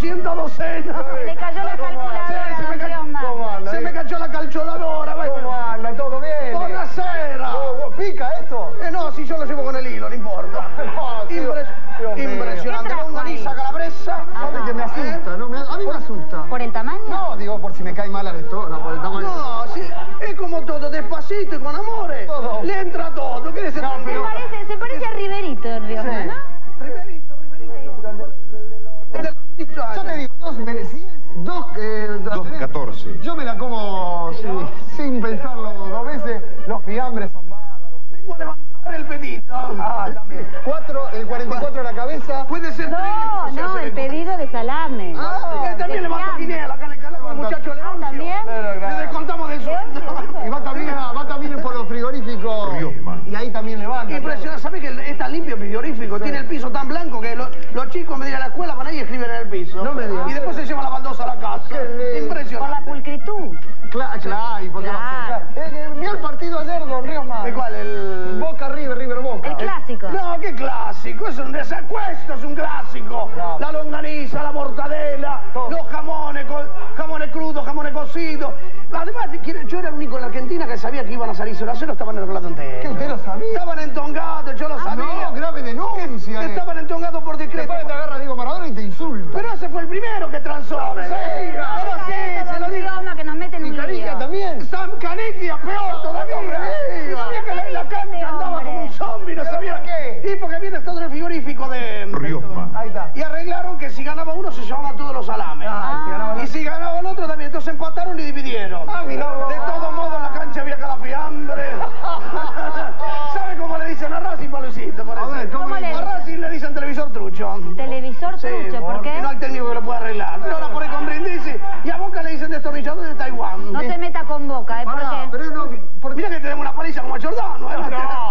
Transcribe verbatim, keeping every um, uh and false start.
duecentodicesima. Le cayó la calcoladora, sì, se, se me cayó la calcoladora. Come anda? Tutto bene? Buonasera. Oh, pica esto? Eh no, sì, io lo llevo con il hilo, non importa. No, Impres Dios impresionante, con una lisa calabresa. Sapete ah, che mi assusta, eh? No? A me mi assusta. ¿Por el tamaño? No, digo, por si me cae mal la restona, por el tamaño. No, sì, è come tutto, despacito e con amore. Todo. Le entra tutto, che ne se no, se parece, se parece a Riverito del Riosma, ¿no? Riverito, Riverito. Yo te digo, dos, si es dos, eh, dos catorce. Yo me la como sí, sin pensarlo dos veces. Los fiambres son bárbaros. Vengo a levantar el pedido. Ah, también. Cuatro, el cuarenta y cuatro en la cabeza. Puede ser tres. No, no, el pedido de salame. Ah, también levanto quiniela acá en el calaco, muchacho León. También. Le descontamos del sueldo. Y va también, va también por los frigoríficos. Riosma. Y ahí también levanta. Impresionante, ¿sabes que está limpio el frigorífico? Tiene el piso tan blanco que los chicos me dirán a la escuela van ahí y escriben en el piso. No me digas. Y después se lleva la baldosa a la casa. Impresionante. Por la pulcritud. Claro, claro, porque va a ser. Vio el partido ayer, don Riosma. ¿De cuál? El Boca River, River Boca. El clásico. No, qué clásico. Es un desastre. Esto es un clásico. La longaniza, la mortadela, los jamones, jamones crudos, jamones cocidos. Además, yo era el único en la Argentina que sabía que iban a salir cero a cero, estaban en el relato entero. ¿Qué usted lo sabía? Estaban entongados, yo lo ah, sabía. No, grave denuncia. Estaban entongados por decreto. Después te agarra Diego Maradona y te insulta. Pero ese fue el primero que transó. No, sí, pero sí, se lo digo. Que nos meten en un lío. También. San Canigia, peor todavía. No sabía que en la cancha andaba como un zombie, no sabía qué. Y porque viene estado en el frigorífico de Riosma. Ahí está. Y arreglaron que si ganaba uno se llevaban todos los salames. Y si ganaba el otro también. Entonces empataron y dividieron. De todo modo en la cancha había cada fiambre. ¿Sabe cómo le dicen a Racing, Palucito? A ver, ¿cómo le dicen? A Racing le dicen televisor trucho. ¿Televisor trucho? ¿Por qué? No hay técnico que lo pueda arreglar. No la pone con Brindisi. Y a Boca le dicen destornillador de Taiwán. No te metas con Boca, ¿eh? Pará, ¿por qué? Pero no, porque... Mira que tenemos una paliza como el Giordano, ¿eh? No.